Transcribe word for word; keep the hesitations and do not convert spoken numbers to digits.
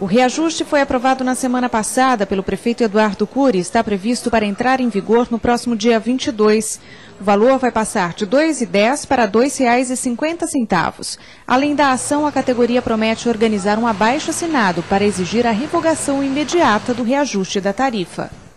O reajuste foi aprovado na semana passada pelo prefeito Eduardo Curi e está previsto para entrar em vigor no próximo dia vinte e dois. O valor vai passar de dois reais e dez centavos para dois reais e cinquenta centavos. Além da ação, a categoria promete organizar um abaixo-assinado para exigir a revogação imediata do reajuste da tarifa.